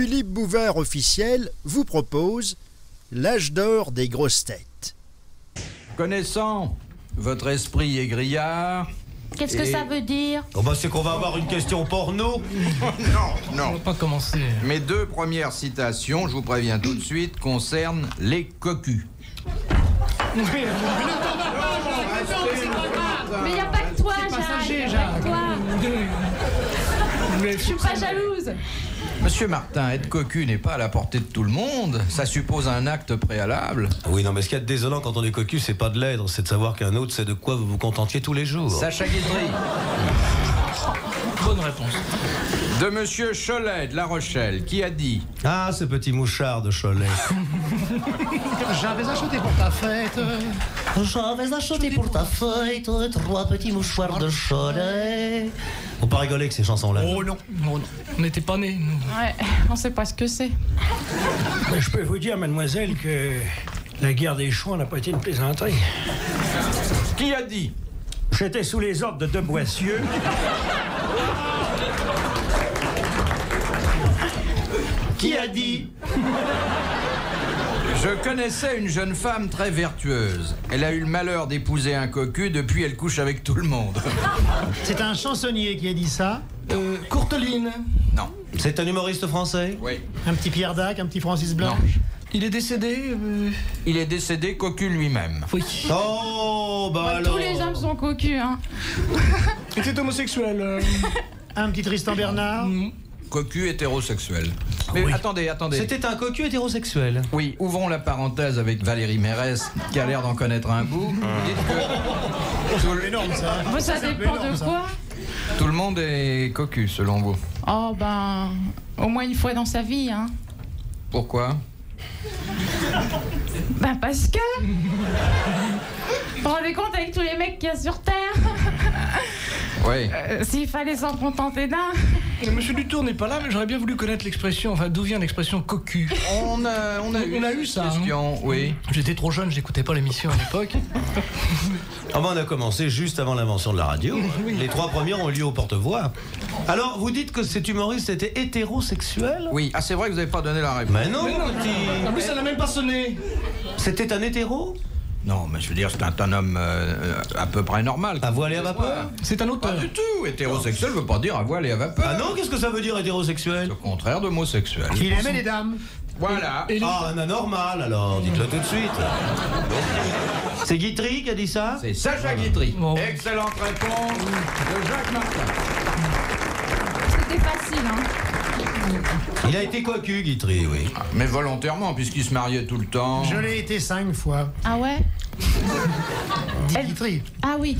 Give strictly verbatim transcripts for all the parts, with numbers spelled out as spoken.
Philippe Bouvard officiel vous propose l'âge d'or des grosses têtes. Connaissant votre esprit égrillard... Qu'est-ce et... que ça veut dire? Oh ben c'est qu'on va avoir une question porno. Non, non. On va pas commencer. Mes deux premières citations, je vous préviens tout de suite, concernent les cocus. Oui. Mais il n'y a pas que toi, Jacques. Pas toi. Je suis pas jalouse. Monsieur Martin, être cocu n'est pas à la portée de tout le monde. Ça suppose un acte préalable. Oui, non, mais ce qu'il y a de désolant quand on est cocu, c'est pas de l'être, c'est de savoir qu'un autre sait de quoi vous vous contentiez tous les jours. Sacha Guitry. Bonne réponse. De monsieur Cholet de La Rochelle, qui a dit... Ah, ce petit mouchard de Cholet. J'avais acheté pour ta fête. J'avais acheté pour ta fête trois petits mouchoirs de Cholet. Faut pas rigoler avec ces chansons-là. Oh non, non, non. On n'était pas nés, nous. Ouais, on sait pas ce que c'est. Mais je peux vous dire, mademoiselle, que la guerre des Chouans n'a pas été une plaisanterie. Qui a dit ? J'étais sous les ordres de deux Boissieux. Qui a dit ? Je connaissais une jeune femme très vertueuse. Elle a eu le malheur d'épouser un cocu, depuis elle couche avec tout le monde. C'est un chansonnier qui a dit ça. Euh, Courteline. Non. C'est un humoriste français. Oui. Un petit Pierre Dac, un petit Francis Blanche. Non. Il est décédé euh... Il est décédé cocu lui-même. Oui. Oh, bah ouais, alors... Tous les hommes sont cocus, hein. Était homosexuel. Euh... Un petit Tristan Bernard. Mmh. Cocu hétérosexuel. Mais oui. attendez, attendez. C'était un cocu hétérosexuel. Oui, ouvrons la parenthèse avec Valérie Mairesse, qui a l'air d'en connaître un bout. Vous dites que... énorme, ça. Moi, ça, ça dépend énorme, de quoi ça. Tout le monde est cocu, selon vous? Oh, ben... Au moins une fois dans sa vie, hein. Pourquoi? Ben, parce que... Vous vous rendez compte avec tous les mecs qu'il y a sur Terre? Oui. Euh, S'il fallait s'en contenter d'un... Monsieur Dutour n'est pas là, mais j'aurais bien voulu connaître l'expression, enfin d'où vient l'expression cocu. On a, on a, on, eu, on a eu ça. Question, hein. Oui. J'étais trop jeune, j'écoutais pas l'émission à l'époque. Ah ben on a commencé juste avant l'invention de la radio. Oui. Les trois premières ont lieu au porte-voix. Alors, vous dites que cet humoriste était hétérosexuel? Oui. Ah, c'est vrai que vous n'avez pas donné la réponse. Mais non, mais non petit... En plus, ça n'a même pas sonné. C'était un hétéro? Non, mais je veux dire, c'est un, un homme euh, à peu près normal. À voile et à vapeur? C'est un auteur. Pas du tout. Hétérosexuel ne veut pas dire à voile et à vapeur. Ah non, qu'est-ce que ça veut dire hétérosexuel? Le contraire d'homosexuel. Il aimait les dames. Voilà. Et, et les... Ah, un anormal, alors, dites-le tout de suite. C'est Guitry qui a dit ça? C'est Sacha Guitry. Bon. Excellente réponse de Jacques Martin. C'était facile, hein? Il a été cocu, Guitry, oui. Ah, mais volontairement, puisqu'il se mariait tout le temps. Je l'ai été cinq fois. Ah ouais? Elle... Guitry. Ah oui.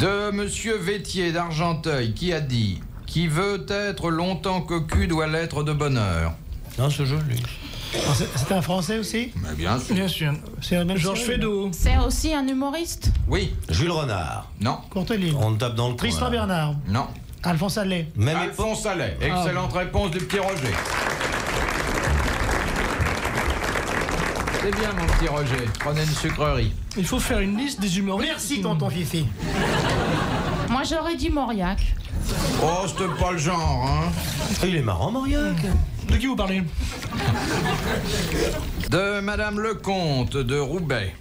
De monsieur Vétier d'Argenteuil, qui a dit « Qui veut être longtemps cocu doit l'être de bonheur ». Non, c'est joli. C'est un français aussi? Mais bien sûr. Bien sûr. C'est un Georges Fedot. C'est aussi un humoriste? Oui. Jules Renard. Non. Courteline. On tape dans le Tristan Bernard. Non. Alphonse Allais. Même Alphonse Allais. Excellente ah, oui. réponse du petit Roger. C'est bien, mon petit Roger. Prenez une sucrerie. Il faut faire une liste des humoristes. Merci, tonton Fifi. Moi, j'aurais dit Mauriac. Oh, c'était pas le genre, hein. Il est marrant, Mauriac. De qui vous parlez? De madame Lecomte de Roubaix.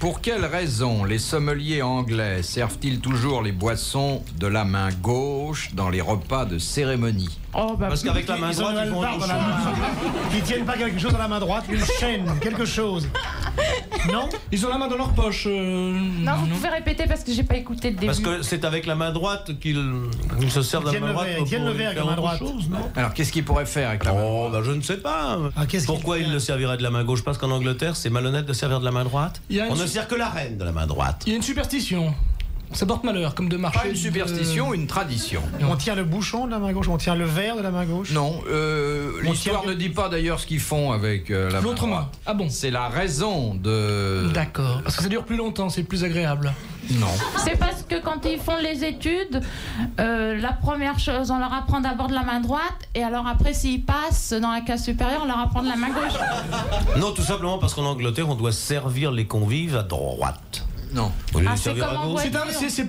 Pour quelles raisons les sommeliers anglais servent-ils toujours les boissons de la main gauche dans les repas de cérémonie? Oh, bah, parce qu'avec la main droite, ils, ils, font autre chose. Ils tiennent pas quelque chose dans la main droite, une chaîne, quelque chose. Non? Ils ont la main dans leur poche. Euh... Non, vous non. pouvez répéter parce que j'ai pas écouté le début. Parce que c'est avec la main droite qu'ils se servent de la main droite. Ils tiennent le verre avec la main droite. Chose, non? Alors qu'est-ce qu'ils pourraient faire avec la main droite? Oh, ben, je ne sais pas. Ah, pourquoi ils le serviraient de la main gauche? Parce qu'en Angleterre, c'est malhonnête de servir de la main droite. On ne sert que la reine de la main droite. Il y a une superstition. Ça porte malheur, comme de marcher. Pas une superstition, de... une tradition. On tient le bouchon de la main gauche, on tient le verre de la main gauche. Non, euh, l'histoire tient... ne dit pas d'ailleurs ce qu'ils font avec euh, la main. L'autre main. Ah bon? C'est la raison de... D'accord, parce que ça dure plus longtemps, c'est plus agréable. Non. C'est parce que quand ils font les études, euh, la première chose, on leur apprend d'abord de la main droite, et alors après, s'ils passent dans la classe supérieure, on leur apprend de la main gauche. Non, tout simplement parce qu'en Angleterre, on doit servir les convives à droite. Non. Ah, c'est comme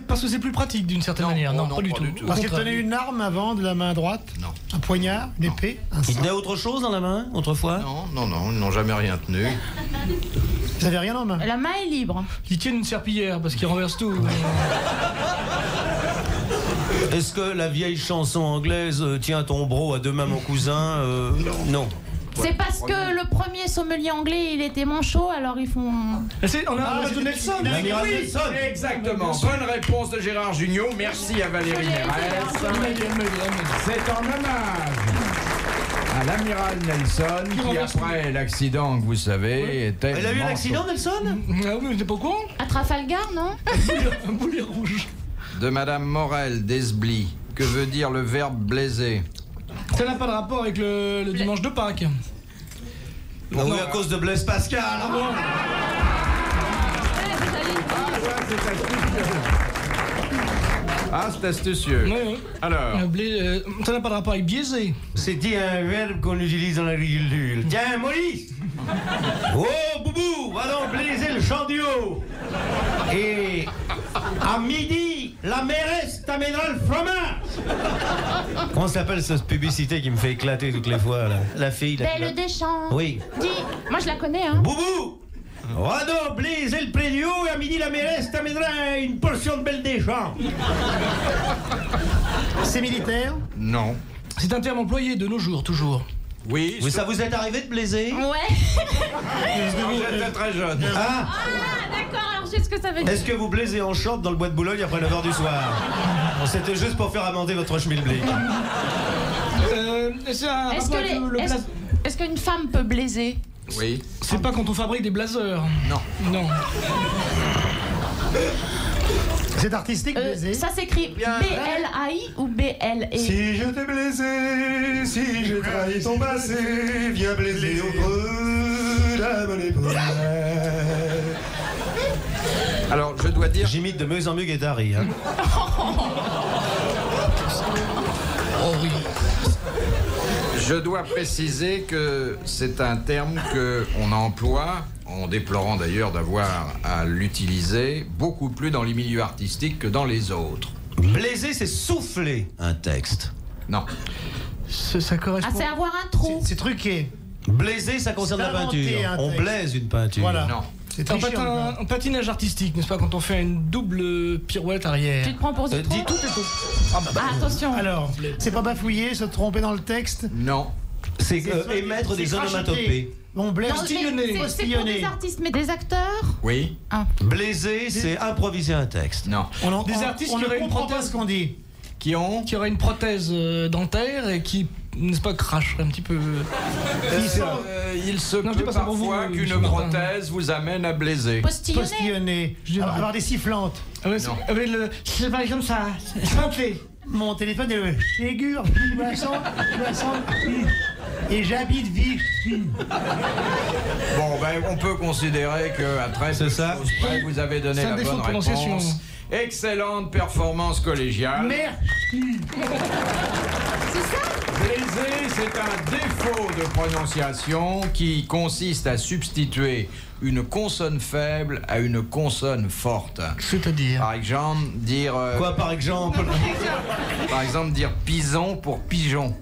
parce que c'est plus pratique d'une certaine non, manière. Non, non, pas, non du pas du tout. Parce qu'il tenait une arme avant de la main droite. Non. Un poignard, une épée. Il tenait autre chose dans la main autrefois. Non, non, non, ils n'ont jamais rien tenu. Ils n'avaient rien en main. La main est libre. Ils tiennent une serpillière parce qu'ils renversent tout. Est-ce que la vieille chanson anglaise « Tiens ton bro à deux mains mon cousin euh, » Non. C'est parce que le premier sommelier anglais, il était manchot, alors ils font... On a ah, un de Nelson. Oui, exactement. Bonne réponse de Gérard Jugnot. Merci à Valérie Mairesse. C'est en hommage à l'amiral Nelson, qui, qui après l'accident que vous savez, oui. était... Elle a eu un accident, Nelson? Ah oui, mais t'es pas con. À Trafalgar, non? Un boulet rouge. De Madame Morel d'Esbly. Que veut dire le verbe blaiser? Ça n'a pas de rapport avec le, le dimanche de Pâques. Non, non, oui, à cause de Blaise Pascal. Ah bon. Ah, c'est astucieux. Oui, oui. Alors. Euh, blé, euh, ça n'a pas de rapport avec biaiser. C'était un verbe qu'on utilise dans l'agriculture. Tiens, Molly. Oh, Boubou, va donc blaiser le champ du haut. Et à midi, la mairesse t'amènera le fromage. Comment s'appelle cette publicité qui me fait éclater toutes les fois, là? La fille... Belle la... Deschamps. Oui. Dis, moi je la connais, hein. Boubou, va donc blaiser le pré du haut et à midi, la mairesse t'amènera une portion de Belle Deschamps. C'est militaire? Non. C'est un terme employé de nos jours, toujours. Oui, oui, ça vous est arrivé de blaiser? Ouais. Vous êtes très jeune. Ah, ah d'accord, alors je sais ce que ça veut dire. Est-ce que vous blaisez en short dans le bois de Boulogne après neuf heures du soir? C'était juste pour faire amender votre schmilblick. Euh, Est-ce est est qu'une femme peut blaiser? Oui. C'est pas quand on fabrique des blazers. Non. Non. C'est artistique, euh, blaiser. Ça s'écrit B L A I ou B L E? Si je t'ai blessé, si je trahis ton passé, viens blaiser au creux de la bonne époque. Alors, je dois dire... J'imite de mieux en mieux Guettari, hein. Oh oui. Je dois préciser que c'est un terme qu'on emploie, en déplorant d'ailleurs d'avoir à l'utiliser, beaucoup plus dans les milieux artistiques que dans les autres. Blaiser, c'est souffler un texte. Non. Ça correspond... Ah, c'est avoir un trou. C'est truqué. Blaiser, ça concerne la peinture. On blaise une peinture. Voilà. Non. C'est un patin, un patinage artistique, n'est-ce pas, quand on fait une double pirouette arrière. Tu te prends pour se tromper ? Dis tout et tout. Ah, bah, bah, ah, attention. Alors, c'est pas bafouiller, se tromper dans le texte? Non. C'est euh, émettre des onomatopées. On blaise. C'est pour des artistes, mais des acteurs? Oui. Ah. Blaiser, c'est improviser un texte. Non. On en, des artistes on, on qui auraient une prothèse qu'on dit. Qui ont Qui auraient une prothèse dentaire et qui, n'est-ce pas, cracheraient un petit peu. Euh, il se, euh, il se non, peut parfois qu'une prothèse vous amène à blaiser. Postillonner. Postillonner. Avoir, avoir des sifflantes. Ah ouais, c'est pas comme ça. Siffler. Mon téléphone est le Ségure, et j'habite Vichy. Bon, ben, on peut considérer qu'à treize choses près, vous avez donné la bonne réponse. Excellente performance collégiale. Merci. C'est ça? Blaiser, c'est un défaut de prononciation qui consiste à substituer une consonne faible à une consonne forte. C'est-à-dire? Par exemple, dire... Euh, Quoi, par exemple? Par exemple, dire pison pour pigeon.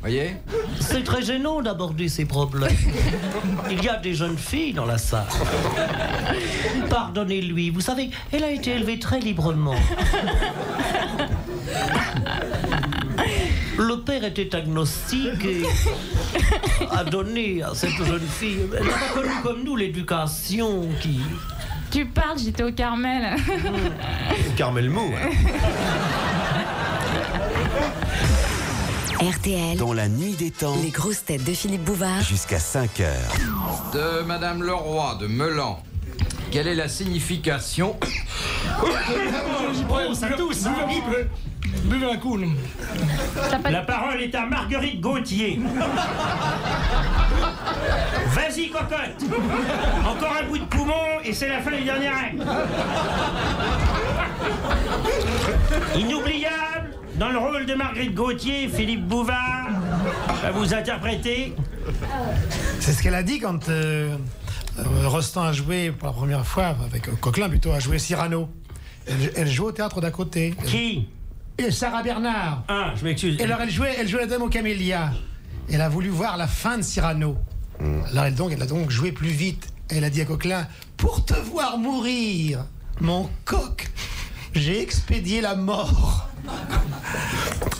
Voyez? C'est très gênant d'aborder ces problèmes. Il y a des jeunes filles dans la salle. Pardonnez-lui, vous savez, elle a été élevée très librement. Le père était agnostique et a donné à cette jeune fille... Elle n'a pas connu comme nous l'éducation qui... Tu parles, j'étais au Carmel. Carmel Mou, hein. R T L, dans la nuit des temps, les grosses têtes de Philippe Bouvard, jusqu'à cinq heures. De Madame Leroy de Melun, quelle est la signification? Buvez un coup. La parole est à Marguerite Gauthier. Vas-y, cocotte. Encore un bout de poumon et c'est la fin du dernier acte. Inoubliable. Dans le rôle de Marguerite Gauthier, Philippe Bouvard va vous interpréter. C'est ce qu'elle a dit quand euh, euh, Rostand a joué pour la première fois, avec euh, Coquelin plutôt, a joué Cyrano. Elle, elle joue au théâtre d'à côté. Qui? Et Sarah Bernard. Ah, je m'excuse. Et alors elle jouait, elle jouait la Dame aux Camélias. Elle a voulu voir la fin de Cyrano. Mm. Alors elle, donc, elle a donc joué plus vite. Elle a dit à Coquelin, pour te voir mourir, mon coq, j'ai expédié la mort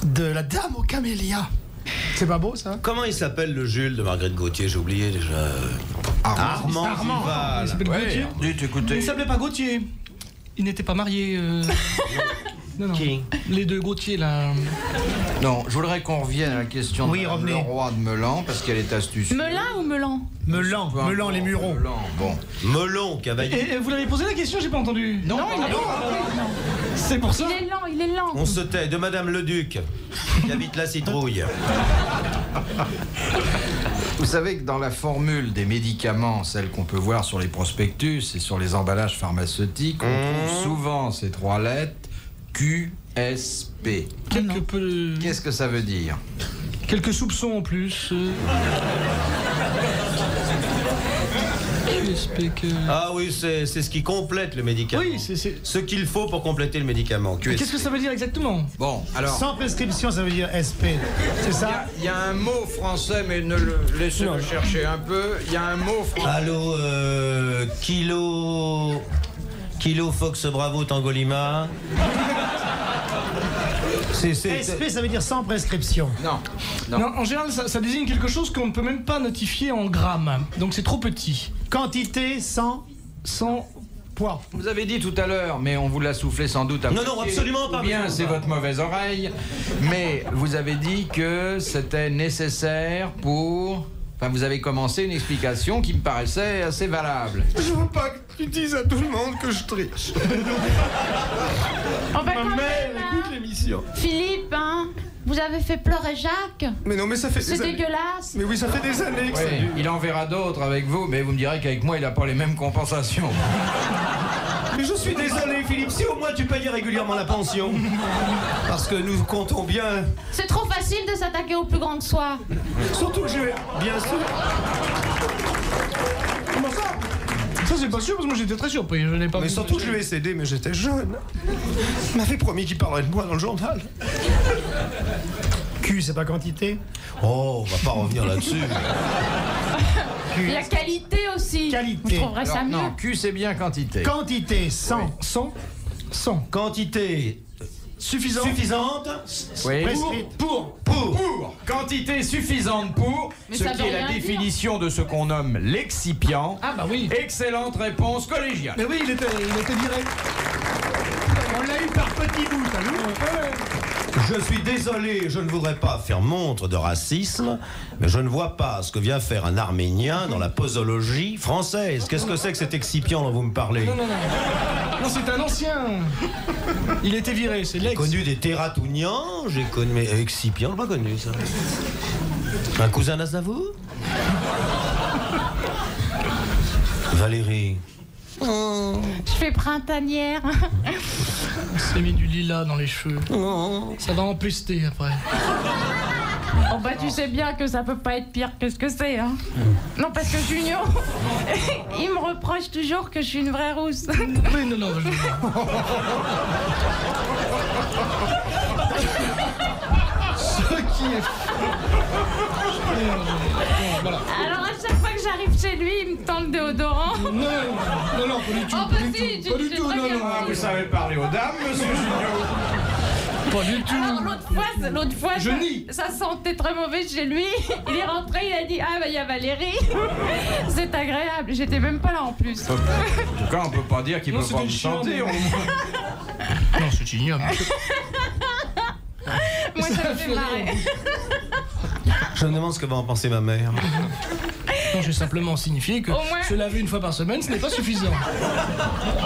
de la Dame aux Camélias. C'est pas beau, ça? Comment il s'appelle le Jules de Marguerite Gauthier? J'ai oublié déjà. Armand. Armand. Armand. Il s'appelait ouais, Gauthier. Il s'appelait pas Gauthier. Il n'était pas marié. Euh... non, non. Qui? Les deux Gauthier, là. Non, je voudrais qu'on revienne à la question oui, de Leroy de Melun, parce qu'elle est astucieuse. Melun ou Melun? Melun, Melun, les Murons. Melun, bon. Melun, cavalier. Et vous l'avez posé la question, j'ai pas entendu. Non, non, il est lent. C'est pour ça. Il est lent, il est lent. On se tait de Madame le Duc, qui habite la Citrouille. Vous savez que dans la formule des médicaments, celle qu'on peut voir sur les prospectus et sur les emballages pharmaceutiques, on mmh. trouve souvent ces trois lettres Q S P. Quelque peu... Qu'est-ce que ça veut dire? Quelques soupçons en plus. Euh... Que... Ah oui, c'est ce qui complète le médicament. Oui, c'est ce qu'il faut pour compléter le médicament. Qu'est-ce que ça veut dire exactement? Bon, alors... Sans prescription, ça veut dire S P. C'est ça? Il y, y a un mot français, mais ne le laissez-le chercher un peu. Il y a un mot français. Allô, euh, kilo, kilo, Fox, Bravo, Tango Lima. C est, c est... S P, ça veut dire sans prescription. Non. non. non en général, ça, ça désigne quelque chose qu'on ne peut même pas notifier en grammes. Donc c'est trop petit. Quantité sans, sans poids. Vous avez dit tout à l'heure, mais on vous l'a soufflé sans doute. À non, non, absolument pas. Bien, c'est votre mauvaise oreille. Mais vous avez dit que c'était nécessaire pour... Enfin, vous avez commencé une explication qui me paraissait assez valable. Je veux pas que tu dises à tout le monde que je triche. On va quand même, écoute l'émission. Philippe, hein, vous avez fait pleurer Jacques. Mais non, mais ça fait des années. C'est dégueulasse. Mais oui, ça fait des années que oui, ça dure. Il en verra d'autres avec vous, mais vous me direz qu'avec moi, il n'a pas les mêmes compensations. Mais je suis désolé, Philippe, si au moins tu payais régulièrement la pension. Parce que nous comptons bien... C'est trop facile de s'attaquer au plus grand que soi. Surtout que j'ai... Bien sûr. Comment ça? Ça, c'est pas sûr, parce que moi, j'étais très surpris. Je n'ai pas mais surtout que je lui ai cédé, mais j'étais jeune. Il m'avait promis qu'il parlerait de moi dans le journal. Q, c'est pas quantité? Oh, on va pas revenir là-dessus. La qualité aussi. Qualité. Vous trouverez ça mieux. Non, Q, c'est bien quantité. Quantité, cent. Quantité suffisante. Suffisante. Oui. Pour, pour, pour, pour. Quantité suffisante pour. Mais ce qui est la définition de ce qu'on nomme l'excipient. Ah bah oui. Excellente réponse collégiale. Mais oui, il était, il était direct. On l'a eu par petits bouts, t'as vu ? Ouais. Je suis désolé, je ne voudrais pas faire montre de racisme, mais je ne vois pas ce que vient faire un Arménien dans la posologie française. Qu'est-ce que c'est que cet excipient dont vous me parlez? Non, non, non. Non, c'est un ancien. Il était viré, c'est l'ex. J'ai connu des Teratounians, j'ai connu... Mais excipient, je n'ai pas connu, ça. Un cousin d'Aznavour? Valérie. Oh. Je fais printanière. On s'est mis du lilas dans les cheveux. Oh. Ça va empester après. Oh bah tu sais bien que ça peut pas être pire que ce que c'est, hein. Mm. Non parce que Junior, il me reproche toujours que je suis une vraie rousse. Mais non non. Je... Ce qui est. Voilà. Alors à chaque fois que j'arrive chez lui, il me tend le déodorant. Non, non, non, pas du tout. Oh, pas du si, tout, pas du tout, non, non. Ah, vous savez parler aux dames, monsieur Jugnot. Pas du tout. Alors l'autre fois, l'autre fois, je ça, ça sentait très mauvais chez lui. Il est rentré, il a dit ah bah il y a Valérie. C'est agréable. J'étais même pas là en plus. En tout cas, on peut pas dire qu'il peut pas me chanter. On... Non, c'est ignoble. Moi, ça, ça me fait marrer. Je me demande ce que va en penser ma mère. Non, j'ai simplement signifié que moins... se laver une fois par semaine, ce n'est pas suffisant.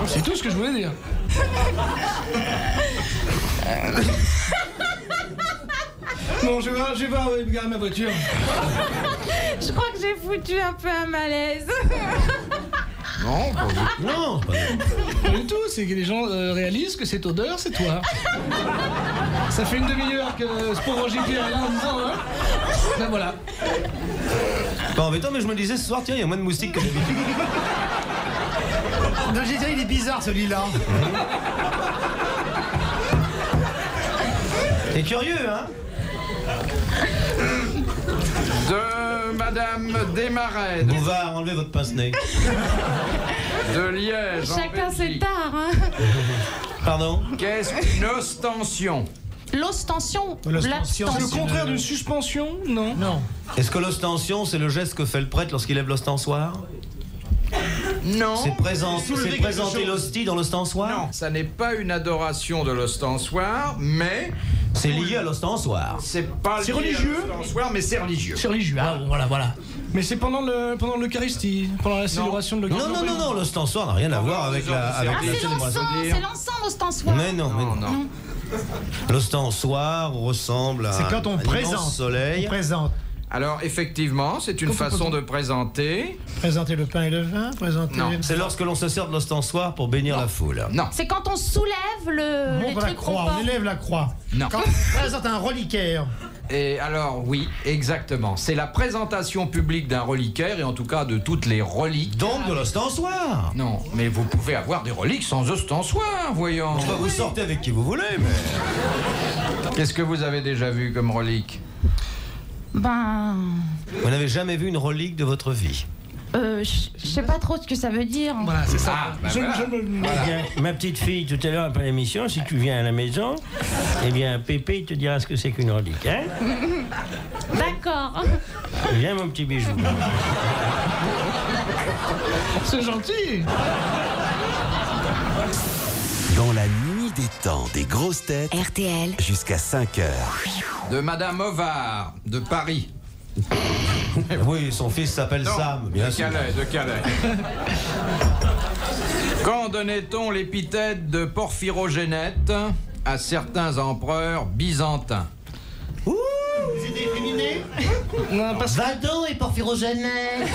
C'est tout ce que je voulais dire. Bon, je vais, je vais regarder ma voiture. Je crois que j'ai foutu un peu un malaise. Non, pas du... non, pas du... pas du tout. C'est que les gens euh, réalisent que cette odeur, c'est toi. Ça fait une demi-heure que ce pauvre Roger est là en disant, hein. Ben voilà. pas embêtant, mais je me disais ce soir, tiens, il y a moins de moustiques que d'habitude. Non, j'ai dit, il est bizarre celui-là. T'es curieux, hein? De Madame Desmarais. De... On va enlever votre pince-nez. De Liège. Chacun ses tares, hein. Pardon? Qu'est-ce qu'une ostension? L'ostension. L'ostension. C'est le contraire d'une suspension, non? Non. Est-ce que l'ostension, c'est le geste que fait le prêtre lorsqu'il lève l'ostensoir? Non. C'est présenter l'hostie dans l'ostensoir? Non, ça n'est pas une adoration de l'ostensoir, mais... C'est lié à l'ostensoir. C'est pas lié religieux. à l'ostensoir, mais c'est religieux. C'est religieux, ah, voilà, voilà. Mais c'est pendant le pendant l'Eucharistie, pendant la célébration non. de l'Eucharistie. Non, non, non, non, l'ostensoir n'a rien à voir avec la, avec ah, la célébration. C'est l'encens, l'ostensoir. Mais non, mais non. non. non. L'ostensoir ressemble à. C'est quand on présente. Soleil. On présente. Alors effectivement, c'est une façon de présenter. Présenter le pain et le vin. Présenter. Non. C'est lorsque l'on se sert de l'ostensoir pour bénir non. la foule. Non. C'est quand on soulève le. On montre la croix. On élève la croix. Non. Quand on présente un reliquaire. Et alors oui, exactement. C'est la présentation publique d'un reliquaire et en tout cas de toutes les reliques. Donc de l'ostensoir. Non, mais vous pouvez avoir des reliques sans ostensoir, voyons. Enfin, vous sortez avec qui vous voulez, mais. Qu'est-ce que vous avez déjà vu comme relique? Ben... Vous n'avez jamais vu une relique de votre vie? Euh, je sais pas trop ce que ça veut dire. Voilà, c'est ça. Ah, ben je, voilà. je me... voilà. eh bien, ma petite fille, tout à l'heure après l'émission, si tu viens à la maison, eh bien, Pépé il te dira ce que c'est qu'une relique, hein? D'accord. Viens, mon petit bijou. C'est gentil. Dans la nuit des temps des grosses têtes, R T L, jusqu'à cinq heures. De Madame Ovard, de Paris. Oui, son fils s'appelle Sam, bien sûr. De Calais, de Calais. Quand donnait-on l'épithète de porphyrogénète à certains empereurs byzantins? Ouh, vous êtes éliminé. Non, parce que... Vado et porphyrogénète.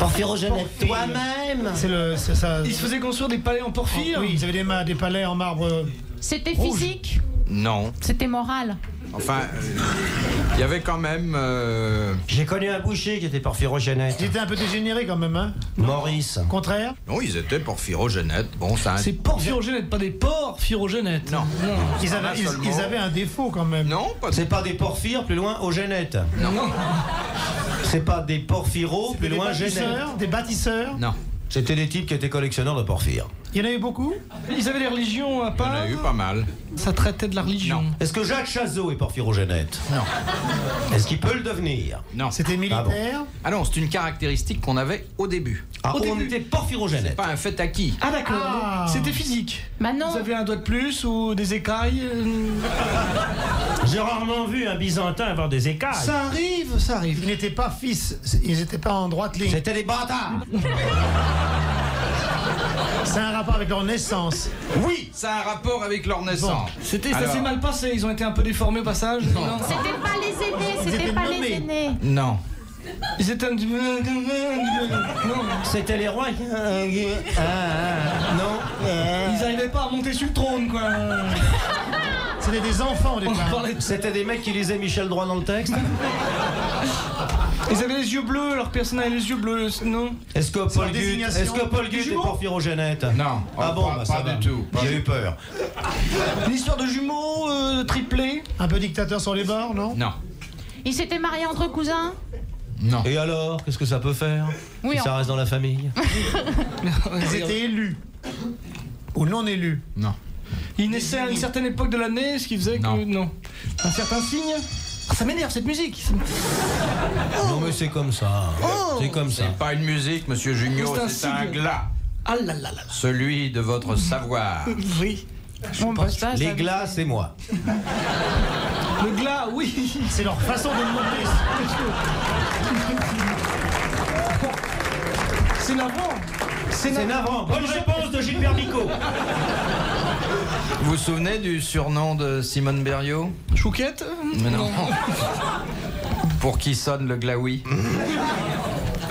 Porphyrogénète toi-même. C'est le, c'est ça. Ils se faisaient construire des palais en porphyre. Oh, oui, ils avaient des, ma des palais en marbre. C'était physique? Non. C'était moral? Enfin, il euh, y avait quand même... Euh... J'ai connu un boucher qui était porphyrogénète. Ils étaient un peu dégénérés quand même, hein? Maurice. Contraire? Non, ils étaient porphyrogénètes. Bon, ça... C'est porphyrogénètes, pas des porphyrogénètes. Non. non. Ils, avaient, ils, ils avaient un défaut quand même. Non, pas... C'est pas des porphyres, plus loin, aux génètes. Non. non. C'est pas des porphyros, plus loin, génètes. Des bâtisseurs? Non. C'était des types qui étaient collectionneurs de porphyre. Il y en a eu beaucoup? Ils avaient des religions à part? Il y en a eu pas mal. Ça traitait de la religion. Est-ce que Jacques Chazot est porphyrogénète? Non. Est-ce qu'il peut le devenir? Non. C'était militaire? Ah, bon. Ah non, c'est une caractéristique qu'on avait au début. Ah, au début. On était porphyrogénète. C'est pas un fait acquis. Ah d'accord. Ah. C'était physique. Manon. Vous avez un doigt de plus ou des écailles? J'ai rarement vu un Byzantin avoir des écailles. Ça arrive, ça arrive. Ils n'étaient pas fils, ils n'étaient pas en droite ligne. C'était des bâtards. C'est un rapport avec leur naissance. Oui, c'est un rapport avec leur naissance. Bon. C'était, alors... Ça s'est mal passé, ils ont été un peu déformés au passage. Non. Non. C'était pas les aînés, c'était pas nommés. les aînés. Non. Ils étaient... C'était les rois. Non. Ils n'arrivaient pas à monter sur le trône, quoi. C'était des enfants, des parlait... C'était des mecs qui lisaient Michel Droit dans le texte. Ils avaient les yeux bleus, leur personne avait les yeux bleus, non? Est-ce que Paul Gutt est, est porphyrogénète? Non. Oh, ah bon, pas, bah, ça pas va. du tout. J'ai eu peur. Une histoire de jumeaux, euh, triplés. Un peu dictateur sur les bords, non? Non. Ils s'étaient mariés entre cousins? Non. Et alors, qu'est-ce que ça peut faire? Oui, on... Ça reste dans la famille. Ils étaient élus? Ou non élus? Non. Ils naissaient à une certaine époque de l'année, ce qui faisait non. que... Non. Un certain signe? Ah, ça m'énerve cette musique. Oh. Non mais c'est comme ça. Oh. C'est comme ça. C'est pas une musique, monsieur Jugnot, c'est un, un glas. Ah là là là là. Celui de votre savoir. Oui. Je bon, pense ça, les ça glas, c'est moi. Le glas, oui. C'est leur façon de demander. C'est navrant. C'est navrant. Bonne réponse de Gilbert Bicot. Vous vous souvenez du surnom de Simone Berriot? Chouquette? Mais non. Pour qui sonne le glaoui?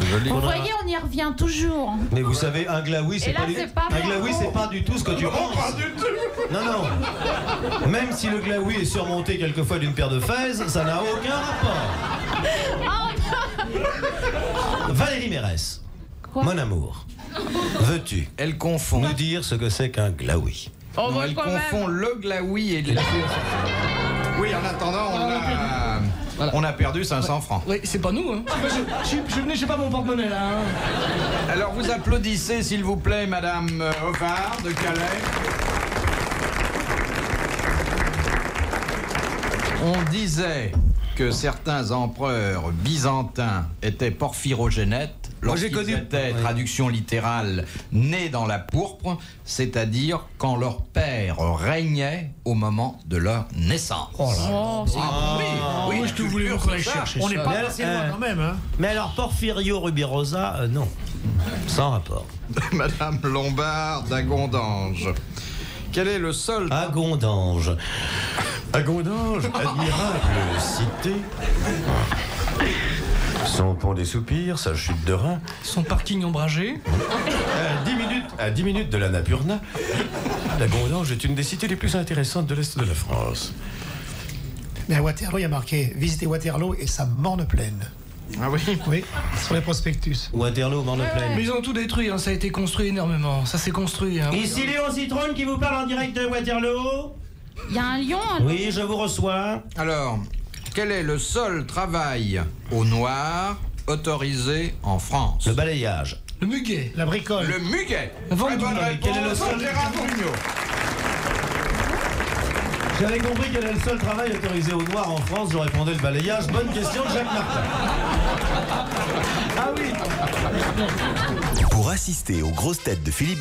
joli. Vous voyez, on y revient toujours. Mais vous savez, un glaoui, c'est pas, du... pas, pas du tout ce que tu non, penses. Pas du tout. Non, non. Même si le glaoui est surmonté quelquefois d'une paire de faises, ça n'a aucun rapport. Oh, Valérie Mairesse. Quoi? Mon amour, veux-tu elle confond. Nous dire ce que c'est qu'un glaoui? Oh, non, elle confond même. Le glaoui et le glaoui. Oui, en attendant, on a, voilà. on a perdu cinq cents francs. Oui, c'est pas nous, hein. Ah, bah, je, je, je venais, j'ai pas mon porte-monnaie, là. Hein. Alors, vous applaudissez, s'il vous plaît, Madame Ovard de Calais. On disait que certains empereurs byzantins étaient porphyrogénètes. Lorsqu'ils étaient, traduction littérale, nés dans la pourpre, c'est-à-dire quand leur père régnait au moment de leur naissance. Oh là oh, là. Ah, oui, oui, oui, je te voulais chercher. On n'est pas passé loin quand même. Hein. Mais alors Porfirio Rubirosa, euh, non. Sans rapport. Madame Lombard d'Agondange. Quel est le seul... Agondange. Agondange, admirable cité. Son pont des soupirs, sa chute de rein. Son parking ombragé. À dix minutes, à dix minutes de l'Annapurna, la Gondange est une des cités les plus intéressantes de l'Est de la France. Mais à Waterloo, il y a marqué visiter Waterloo et sa morne plaine. Ah oui, oui, sur les prospectus. Waterloo, morne plaine. Mais ils ont tout détruit, hein, ça a été construit énormément. Ça s'est construit. Hein. Ici Léon Citrone qui vous parle en direct de Waterloo. Il y a un lion alors. Oui, je vous reçois. Alors. Quel est le seul travail au noir autorisé en France? Le balayage. Le muguet. La bricole. Le muguet. Très bonne réponse. Quel est le seul... Gérard Jugnot. J'avais compris quel est le seul travail autorisé au noir en France. Je répondais le balayage. Bonne question de Jacques Martin. Ah oui. Pour assister aux grosses têtes de Philippe...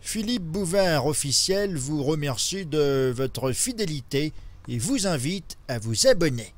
Philippe Bouvard officiel vous remercie de votre fidélité et vous invite à vous abonner.